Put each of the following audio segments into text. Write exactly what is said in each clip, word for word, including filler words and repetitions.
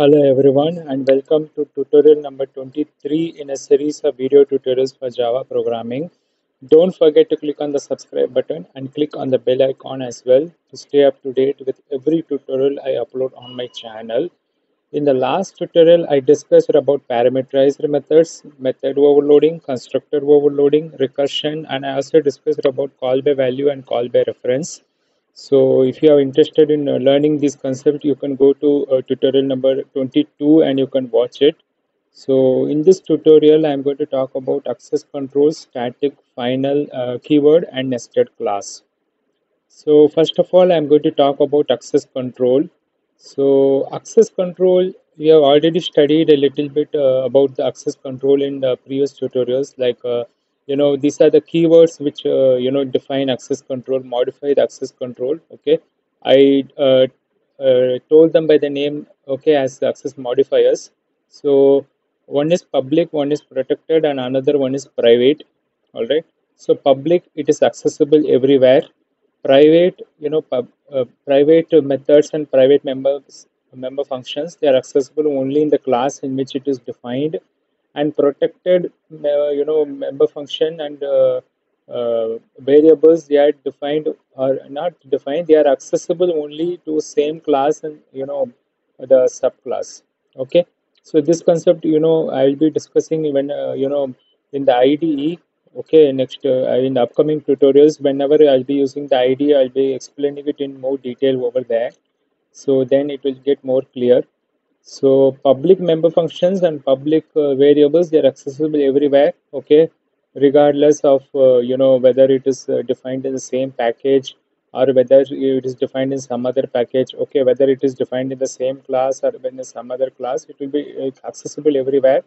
Hello everyone, and welcome to tutorial number twenty-three in a series of video tutorials for Java programming. Don't forget to click on the subscribe button and click on the bell icon as well to stay up to date with every tutorial I upload on my channel. In the last tutorial, I discussed about parameterized methods, method overloading, constructor overloading, recursion, and I also discussed about call by value and call by reference. So if you are interested in learning this concept, you can go to uh, tutorial number twenty-two and you can watch it. So in this tutorial, I am going to talk about access control, static, final, uh, keyword, and nested class. So first of all, I am going to talk about access control. So access control, we have already studied a little bit uh, about the access control in the previous tutorials, like uh, You know, these are the keywords which, uh, you know, define access control, modify the access control. Okay, I uh, uh, told them by the name, okay, as the access modifiers. So one is public, one is protected, and another one is private. All right. So public, it is accessible everywhere. Private, you know, pub, uh, private methods and private members, member functions, they are accessible only in the class in which it is defined. And protected, uh, you know, member function and uh, uh, variables, they are defined or not defined. They are accessible only to same class and, you know, the subclass. Okay. So this concept, you know, I will be discussing when, uh, you know, in the I D E. Okay. Next, uh, in the upcoming tutorials, whenever I'll be using the I D E, I'll be explaining it in more detail over there. So then it will get more clear. So public member functions and public uh, variables, they are accessible everywhere, okay, regardless of, uh, you know, whether it is uh, defined in the same package or whether it is defined in some other package, okay, whether it is defined in the same class or in some other class, it will be accessible everywhere.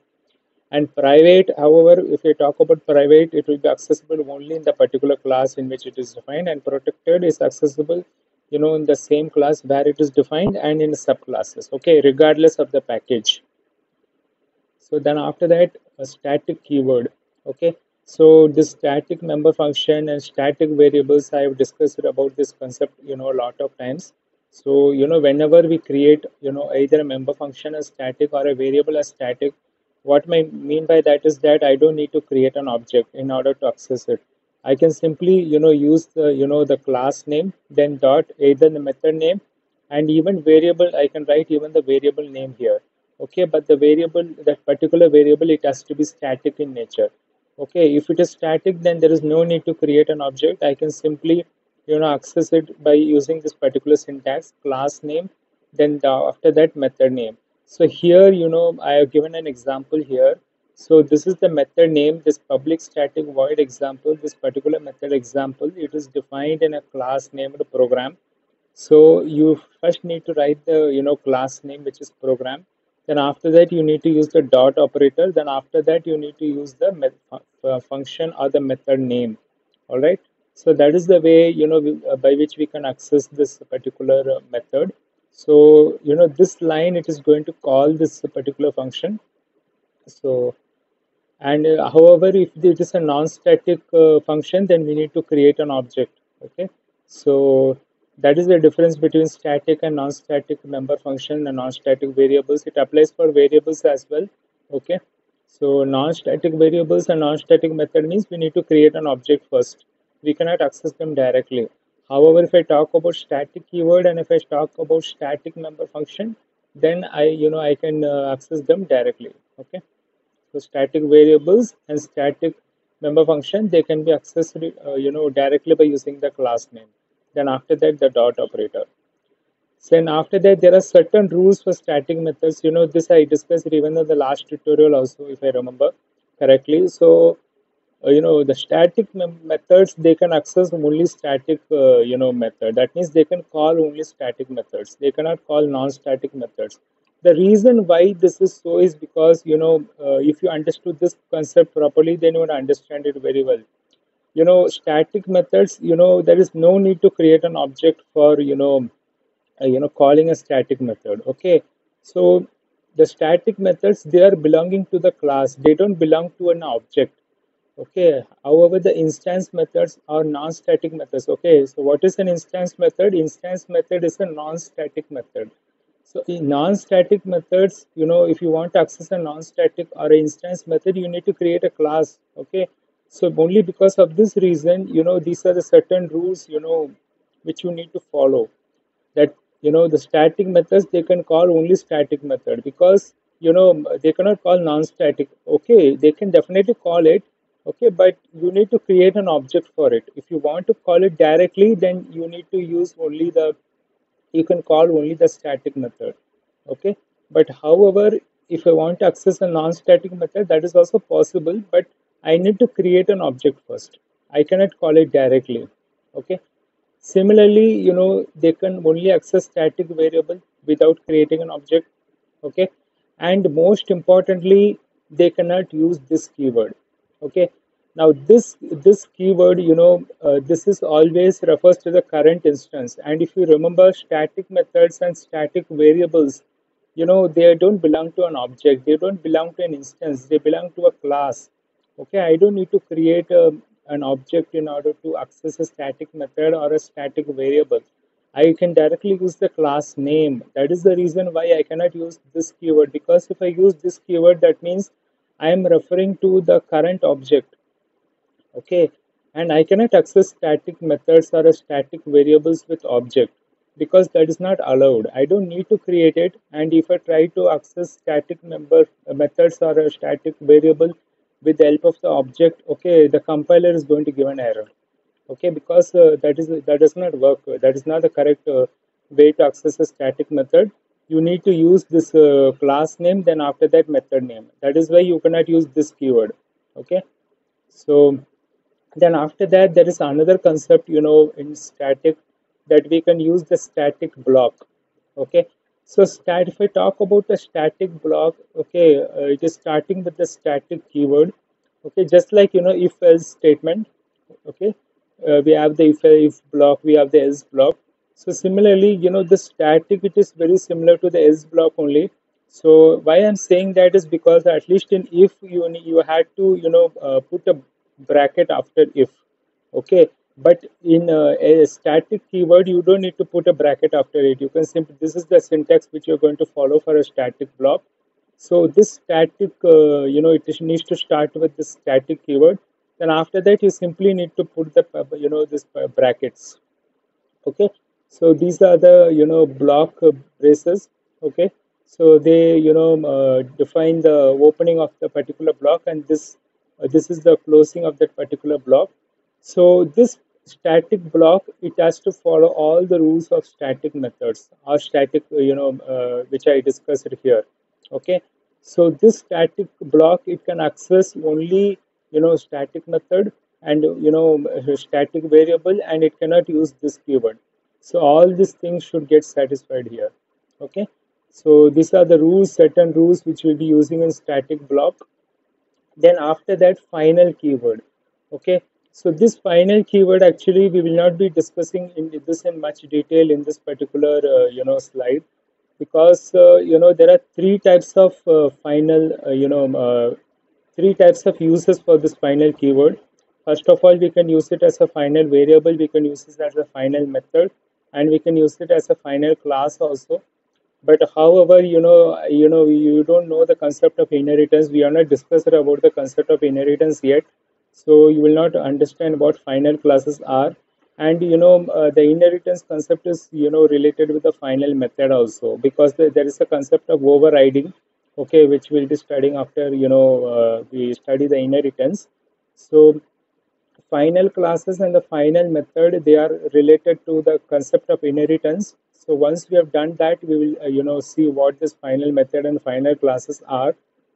And private, however, if you talk about private, it will be accessible only in the particular class in which it is defined, and protected is accessible, you know, in the same class where it is defined and in subclasses, okay, regardless of the package. So then after that, a static keyword, okay. So this static member function and static variables, I have discussed about this concept, you know, a lot of times. So, you know, whenever we create, you know, either a member function as static or a variable as static, what I mean by that is that I don't need to create an object in order to access it. I can simply, you know, use the, you know, the class name, then dot, either the method name, and even variable, I can write even the variable name here. Okay, but the variable, that particular variable, it has to be static in nature. Okay, if it is static, then there is no need to create an object. I can simply, you know, access it by using this particular syntax, class name, then the, after that method name. So here, you know, I have given an example here. So this is the method name, this public static void example, this particular method example, it is defined in a class named program. So you first need to write the, you know, class name, which is program. Then after that, you need to use the dot operator. Then after that, you need to use the met, uh, function or the method name. All right. So that is the way, you know, we, uh, by which we can access this particular uh, method. So, you know, this line, it is going to call this particular function. So. And uh, however, if it is a non-static uh, function, then we need to create an object. Okay, so that is the difference between static and non-static member function and non-static variables. It applies for variables as well. Okay, so non-static variables and non-static method means we need to create an object first. We cannot access them directly. However, if I talk about static keyword and if I talk about static member function, then I, you know, I can uh, access them directly. Okay. So static variables and static member function, they can be accessed, uh, you know, directly by using the class name. Then after that, the dot operator. So then after that, there are certain rules for static methods. You know, this I discussed even in the last tutorial also, if I remember correctly. So, uh, you know, the static methods, they can access only static, uh, you know, method. That means they can call only static methods. They cannot call non-static methods. The reason why this is so is because, you know, uh, if you understood this concept properly, then you would understand it very well. You know, static methods, you know, there is no need to create an object for, you know, uh, you know, calling a static method. Okay. So the static methods, they are belonging to the class. They don't belong to an object. Okay. However, the instance methods are non-static methods. Okay. So what is an instance method? Instance method is a non-static method. So the non-static methods, you know, if you want to access a non-static or an instance method, you need to create a class, okay? So only because of this reason, you know, these are the certain rules, you know, which you need to follow. That, you know, the static methods, they can call only static method because, you know, they cannot call non-static. Okay, they can definitely call it, okay, but you need to create an object for it. If you want to call it directly, then you need to use only the, you can call only the static method, okay? But however, if I want to access a non-static method, that is also possible, but I need to create an object first. I cannot call it directly, okay? Similarly, you know, they can only access static variable without creating an object, okay? And most importantly, they cannot use this keyword, okay? Now this this keyword, you know, uh, this is always refers to the current instance. And if you remember, static methods and static variables, you know, they don't belong to an object. They don't belong to an instance. They belong to a class. Okay, I don't need to create a, an object in order to access a static method or a static variable. I can directly use the class name. That is the reason why I cannot use this keyword, because if I use this keyword, that means I am referring to the current object. Okay, and I cannot access static methods or static variables with object because that is not allowed. I don't need to create it, and if I try to access static member methods or a static variable with the help of the object, okay, the compiler is going to give an error, okay, because uh, that is that does not work. That is not the correct uh, way to access a static method. You need to use this uh, class name, then after that method name. That is why you cannot use this keyword, okay? So then after that, there is another concept, you know, in static, that we can use the static block, okay? So stat, if I talk about the static block, okay, uh, it is starting with the static keyword, okay, just like, you know, if-else statement, okay, uh, we have the if, if block, we have the else block. So similarly, you know, the static, it is very similar to the else block only. So why I'm saying that is because at least in if, you, you had to, you know, uh, put a bracket after if, okay? But in uh, a static keyword, you don't need to put a bracket after it. You can simply, this is the syntax which you're going to follow for a static block. So this static, uh, you know, it needs to start with the static keyword. Then after that, you simply need to put the, you know, this brackets. Okay. So these are the, you know, block braces. Okay. So they, you know, uh, define the opening of the particular block, and this, uh, this is the closing of that particular block. So this static block, it has to follow all the rules of static methods or static, you know, uh, which I discussed here, okay? So this static block, it can access only, you know, static method and, you know, static variable, and it cannot use this keyword. So all these things should get satisfied here, okay? So these are the rules, certain rules which we'll be using in static block. Then after that, final keyword, okay? So this final keyword, actually, we will not be discussing in this in much detail in this particular, uh, you know, slide, because, uh, you know, there are three types of uh, final, uh, you know, uh, three types of uses for this final keyword. First of all, we can use it as a final variable, we can use it as a final method, and we can use it as a final class also. But however, you know, you know, you don't know the concept of inheritance. We are not discussing about the concept of inheritance yet. So you will not understand what final classes are, and you know uh, the inheritance concept is, you know, related with the final method also, because the, there is a concept of overriding, okay, which we'll be studying after, you know, uh, we study the inheritance. So final classes and the final method, they are related to the concept of inheritance. So once we have done that, we will, uh, you know, see what this final method and final classes are.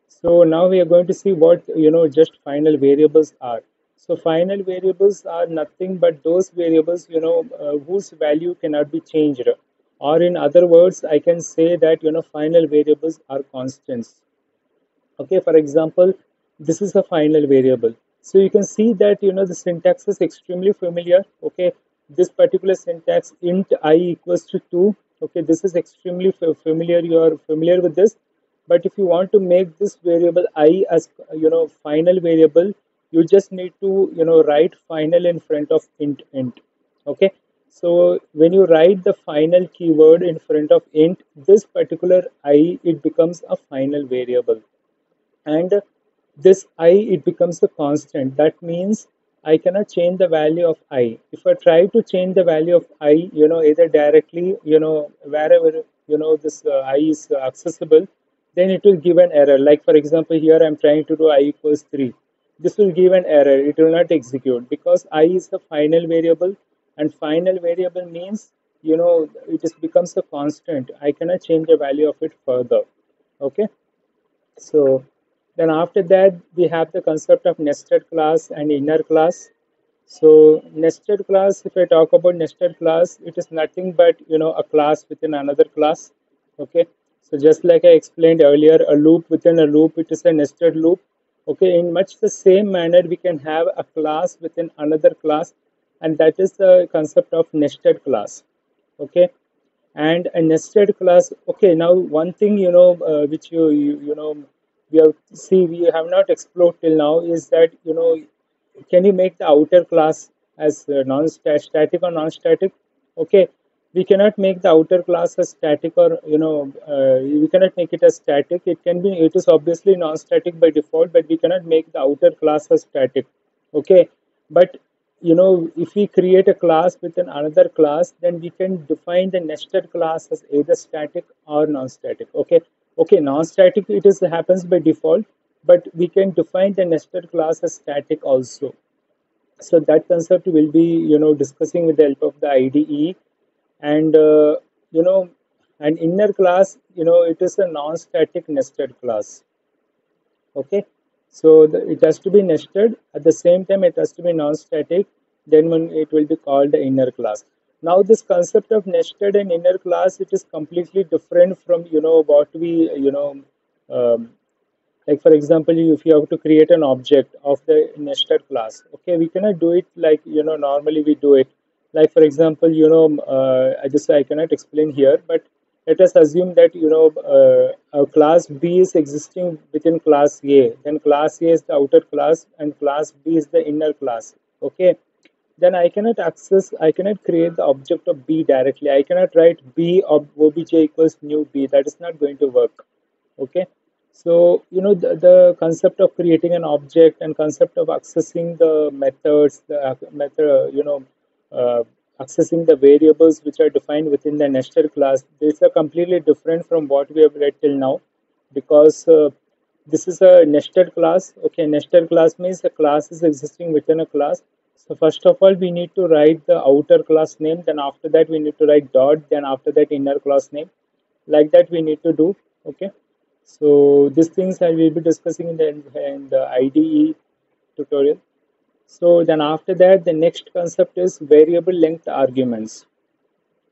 So now we are going to see what, you know, just final variables are. So final variables are nothing but those variables, you know, uh, whose value cannot be changed. Or in other words, I can say that, you know, final variables are constants. Okay, for example, this is a final variable. So you can see that, you know, the syntax is extremely familiar. Okay, this particular syntax, int I equals to two. Okay, this is extremely familiar. You are familiar with this. But if you want to make this variable I as, you know, final variable, you just need to, you know, write final in front of int int. Okay. So when you write the final keyword in front of int, this particular I, it becomes a final variable. And this I, it becomes a constant. That means I cannot change the value of I. If I try to change the value of I, you know, either directly, you know, wherever, you know, this uh, I is uh, accessible, then it will give an error. Like, for example, here I'm trying to do I equals three. This will give an error. It will not execute because I is the final variable, and final variable means, you know, it just becomes a constant. I cannot change the value of it further. Okay. So then after that, we have the concept of nested class and inner class. So nested class, if I talk about nested class, it is nothing but, you know, a class within another class. Okay. So just like I explained earlier, a loop within a loop, it is a nested loop. Okay. In much the same manner, we can have a class within another class, and that is the concept of nested class. Okay. And a nested class. Okay. Now one thing, you know, uh, which you, you, you know, we have see we have not explored till now is that, you know, can you make the outer class as non-static or non-static? Okay, we cannot make the outer class as static, or, you know, uh, we cannot make it as static. It can be, it is obviously non-static by default, but we cannot make the outer class as static. Okay, but, you know, if we create a class within another class, then we can define the nested class as either static or non-static. Okay. Okay, non-static, it is happens by default, but we can define the nested class as static also. So that concept we'll be, you know, discussing with the help of the I D E. And, uh, you know, an inner class, you know, it is a non-static nested class. Okay, so the, it has to be nested. At the same time, it has to be non-static. Then when it will be called the inner class. Now this concept of nested and inner class, it is completely different from, you know, what we, you know, um, like for example, if you have to create an object of the nested class, okay, we cannot do it like, you know, normally we do it. Like for example, you know, uh, I just, I cannot explain here, but let us assume that, you know, uh, our class B is existing within class A, then class A is the outer class and class B is the inner class, okay. Then I cannot access, I cannot create the object of B directly. I cannot write B of obj equals new B. That is not going to work. Okay. So, you know, the, the concept of creating an object and concept of accessing the methods, the method, you know, uh, accessing the variables which are defined within the nested class, these are completely different from what we have read till now, because uh, this is a nested class. Okay. Nested class means the class is existing within a class. So first of all, we need to write the outer class name. Then after that, we need to write dot. Then after that, inner class name. Like that, we need to do. Okay. So these things I will be discussing in the, in the I D E tutorial. So then after that, the next concept is variable length arguments.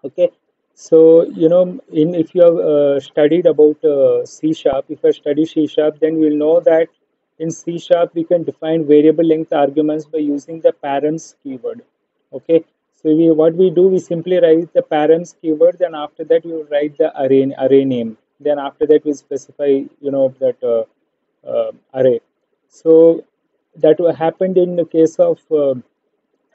Okay. So, you know, in if you have uh, studied about uh, C sharp, if I study C sharp, then we'll know that in C sharp, we can define variable length arguments by using the params keyword. Okay. So we, what we do, we simply write the params keyword. Then after that, we will write the array, array name. Then after that, we specify, you know, that uh, uh, array. So that happened in the case of uh,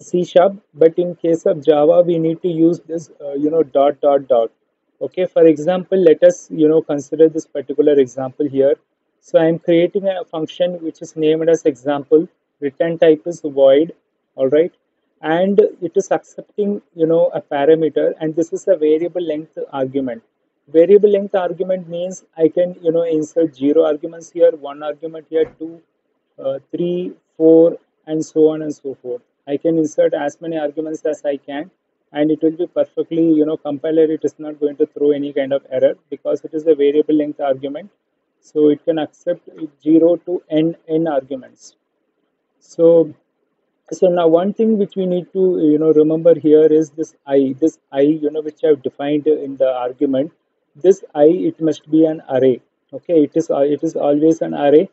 C sharp. But in case of Java, we need to use this, uh, you know, dot, dot, dot. Okay. For example, let us, you know, consider this particular example here. So I'm creating a function which is named as example, return type is void, all right, and it is accepting, you know, a parameter, and this is a variable length argument. Variable length argument means I can, you know, insert zero arguments here, one argument here, two, uh, three, four, and so on and so forth. I can insert as many arguments as I can, and it will be perfectly, you know, compiler, it is not going to throw any kind of error because it is a variable length argument. So it can accept zero to n, n arguments. So, so now one thing which we need to, you know, remember here is this I, this I, you know, which I have defined in the argument. This I, it must be an array. Okay, it is, it is always an array.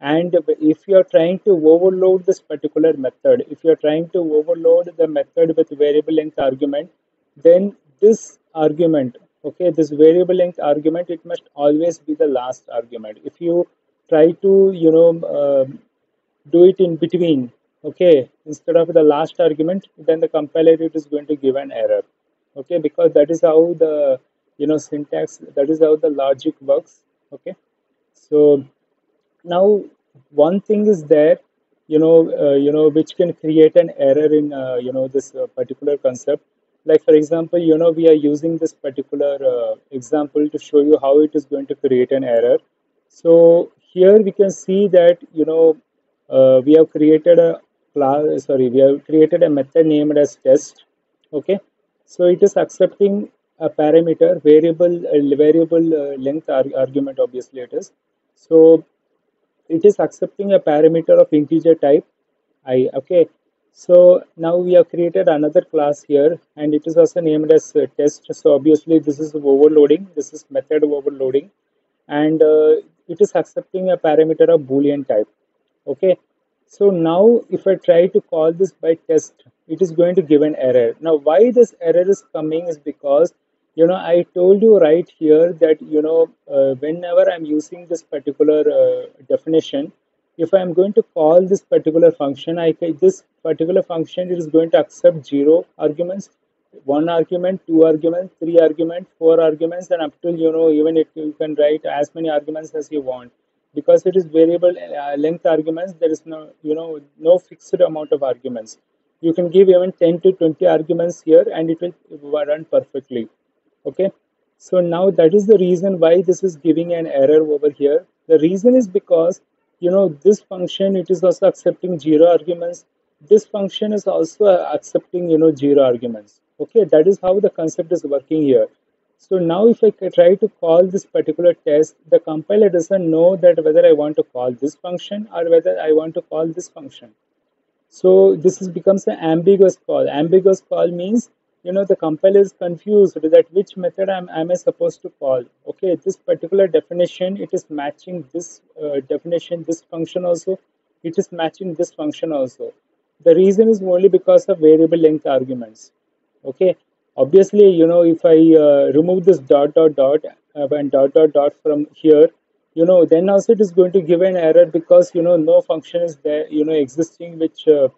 And if you are trying to overload this particular method, if you are trying to overload the method with variable length argument, then this argument, okay, this variable length argument, it must always be the last argument. If you try to, you know, uh, do it in between, okay, instead of the last argument, then the compiler it is going to give an error, okay, because that is how the you know syntax, that is how the logic works. Okay, so now one thing is there, you know uh, you know which can create an error in uh, you know this uh, particular concept. Like for example, you know we are using this particular uh, example to show you how it is going to create an error. So here we can see that you know uh, we have created a class, sorry we have created a method named as test. Okay, so it is accepting a parameter variable, a variable uh, length arg argument obviously it is. So it is accepting a parameter of integer type I. Okay, so now we have created another class here and it is also named as uh, test. So obviously this is overloading, this is method overloading, and uh, it is accepting a parameter of boolean type. Okay, so now if I try to call this by test, it is going to give an error. Now why this error is coming is because you know I told you right here that you know uh, whenever I'm using this particular uh, definition, if I'm going to call this particular function, I this particular function it is going to accept zero arguments, one argument, two arguments, three arguments, four arguments, and up to you know even if you can write as many arguments as you want, because it is variable uh, length arguments. There is no you know no fixed amount of arguments. You can give even ten to twenty arguments here and it will run perfectly. Okay, so now that is the reason why this is giving an error over here. The reason is because you know this function it is also accepting zero arguments, this function is also accepting you know zero arguments. Okay, that is how the concept is working here. So now if I try to call this particular test, the compiler doesn't know that whether I want to call this function or whether I want to call this function. So this is becomes an ambiguous call. Ambiguous call means you know the compiler is confused that which method am, am I supposed to call. Okay, this particular definition it is matching this uh, definition, this function also, it is matching this function also. The reason is only because of variable length arguments. Okay, obviously you know if I uh, remove this dot dot dot uh, and dot dot dot from here, you know then also it is going to give an error because you know no function is there you know existing which uh,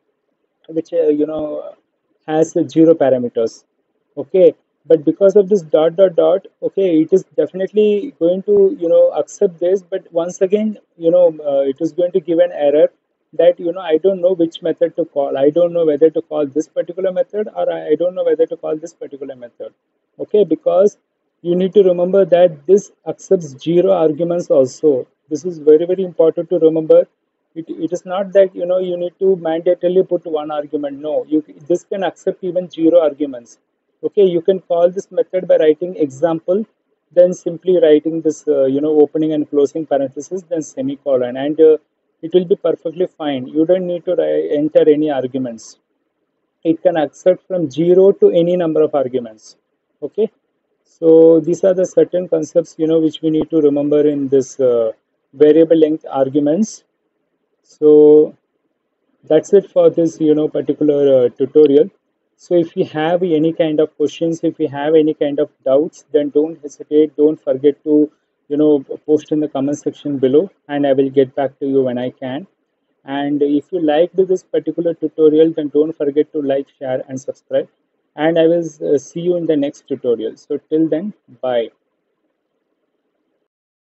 which uh, you know has uh, zero parameters. Okay, but because of this dot dot dot, okay, it is definitely going to you know accept this, but once again you know uh, it is going to give an error that you know I don't know which method to call. I don't know whether to call this particular method or I don't know whether to call this particular method. Okay, because you need to remember that this accepts zero arguments also. This is very very important to remember. It, it is not that you know you need to mandatorily put one argument. No, you this can accept even zero arguments. Okay, you can call this method by writing example, then simply writing this uh, you know opening and closing parenthesis, then semicolon, and uh, it will be perfectly fine. You don't need to enter any arguments. It can accept from zero to any number of arguments. Okay, so these are the certain concepts you know which we need to remember in this uh, variable length arguments. So that's it for this you know particular uh, tutorial. So if you have any kind of questions, if you have any kind of doubts, then don't hesitate, don't forget to you know post in the comment section below, and I will get back to you when I can. And if you liked this particular tutorial, then don't forget to like, share and subscribe, and I will uh, see you in the next tutorial. So till then, bye.